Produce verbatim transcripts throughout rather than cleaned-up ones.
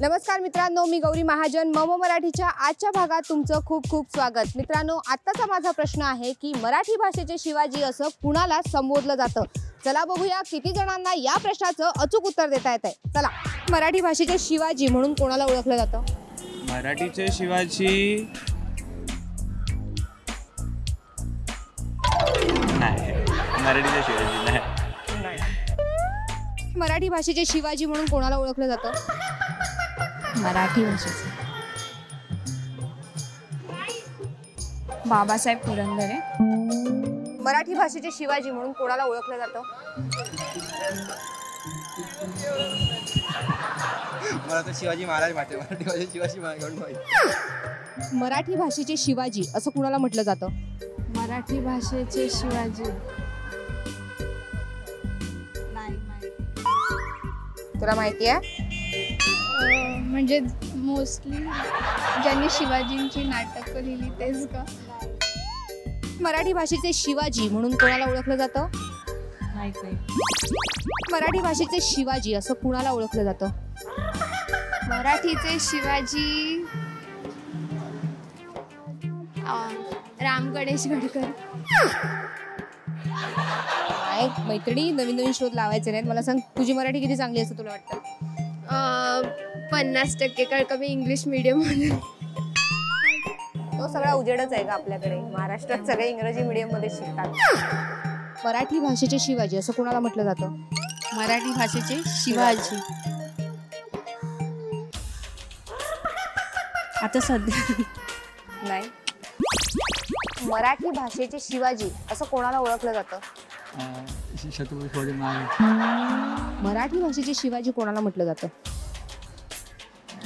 नमस्कार मित्रांनो, मी गौरी महाजन. ममो मराठीच्या आजच्या भागात तुमचं खूप खूप स्वागत. मित्रांनो, आत्ताचा माझा प्रश्न आहे की मराठी भाषेचे शिवाजी असं कुणाला संबोधलं जातं? चला बघूया किती जणांना या प्रश्नाचं अचूक उत्तर देता येतंय. चला, मराठी भाषेचे शिवाजी म्हणून कोणाला ओळखलं जातं? मराठीचे शिवाजी नाही. मराठीचे शिवाजी नाही. मराठी भाषेचे शिवाजी म्हणून कोणाला ओळखलं जातं? मराठी भाषेचे बाबासाहेब पुरंदरे. मराठी भाषेचे शिवाजी म्हणून कोणाला ओळखलं जातं? मराठी शिवाजी महाराज. मराठी भाषेचे शिवाजी महाराज. मराठी भाषेचे शिवाजी असं कोणाला म्हटलं जातं? मराठी भाषेचे शिवाजी नाही. तुला माहिती आहे? म्हणजे मोस्टली ज्यांनी शिवाजींची नाटकं लिहिली तेच का. मराठी भाषेचे शिवाजी म्हणून कोणाला ओळखलं जातं? मराठी भाषेचे शिवाजी असं कोणाला ओळखलं जातं? मराठीचे शिवाजी राम गणेश गडकर. एक मैत्रिणी, नवीन नवीन शोध लावायचे नाहीत. मला सांग, तुझी मराठी किती चांगली असं तुला वाटतं? पन्नास टक्के, कारण कमी इंग्लिश मीडियम मध्ये. तो सगळा उजेडच आहे का आपल्याकडे? महाराष्ट्रात सगळे इंग्रजी मीडियम मध्ये शिकतात. मराठी भाषेचे शिवाजी असं कोणाला म्हटलं जातं? मराठी भाषेचे शिवाजी आता सध्या नाही. मराठी भाषेचे शिवाजी असं कोणाला ओळखलं जातं? मराठी भाषेचे शिवाजी कोणाला म्हटलं जातं?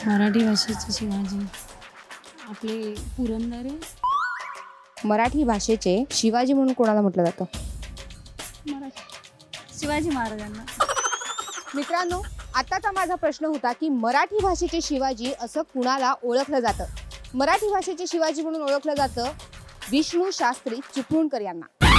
मराठी भाषेचे शिवाजी आपले पुरंदरे. मराठी भाषेचे शिवाजी म्हणून कोणाला म्हटलं जातं? मराठी शिवाजी महाराजांना. मित्रांनो, आताचा माझा प्रश्न होता की मराठी भाषेचे शिवाजी असं कुणाला ओळखलं जातं? मराठी भाषेचे शिवाजी म्हणून ओळखलं जातं विष्णू शास्त्री चिपळूणकर यांना.